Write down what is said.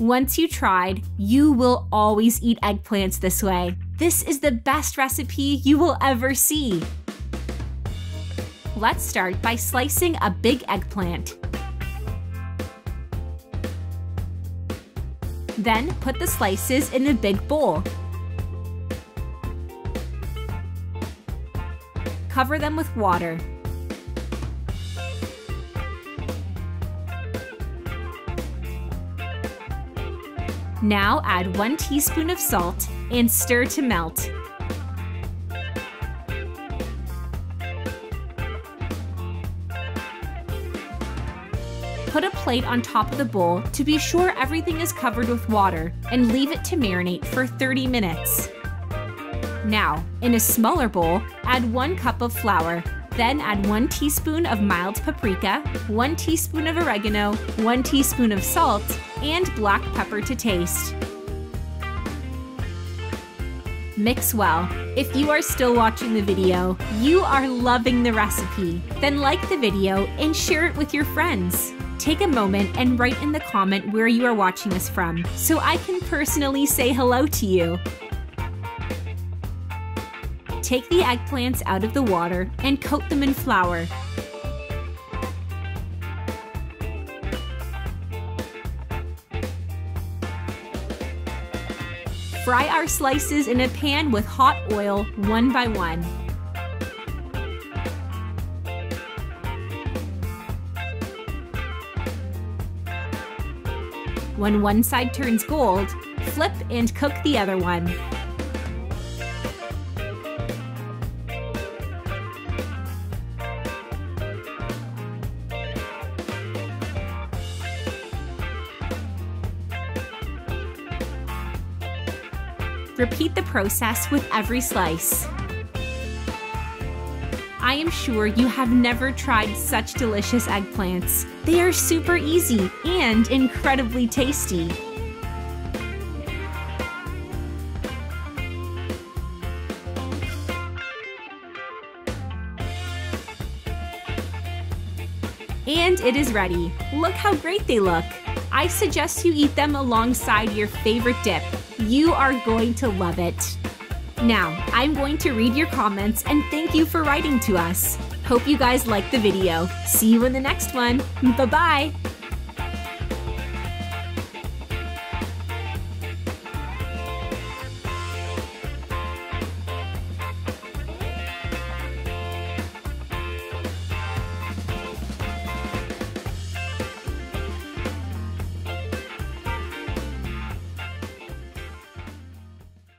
Once you tried, you will always eat eggplants this way. This is the best recipe you will ever see. Let's start by slicing a big eggplant. Then put the slices in a big bowl. Cover them with water. Now add 1 teaspoon of salt and stir to melt. Put a plate on top of the bowl to be sure everything is covered with water and leave it to marinate for 30 minutes. Now, in a smaller bowl, add 1 cup of flour, then add 1 teaspoon of mild paprika, 1 teaspoon of oregano, 1 teaspoon of salt, and black pepper to taste. Mix well. If you are still watching the video, you are loving the recipe. Then like the video and share it with your friends. Take a moment and write in the comment where you are watching us from, so I can personally say hello to you. Take the eggplants out of the water and coat them in flour. Fry our slices in a pan with hot oil one by one. When one side turns gold, flip and cook the other one. Repeat the process with every slice. I am sure you have never tried such delicious eggplants. They are super easy and incredibly tasty. And it is ready. Look how great they look. I suggest you eat them alongside your favorite dip. You are going to love it. Now, I'm going to read your comments and thank you for writing to us. Hope you guys liked the video. See you in the next one. Bye-bye!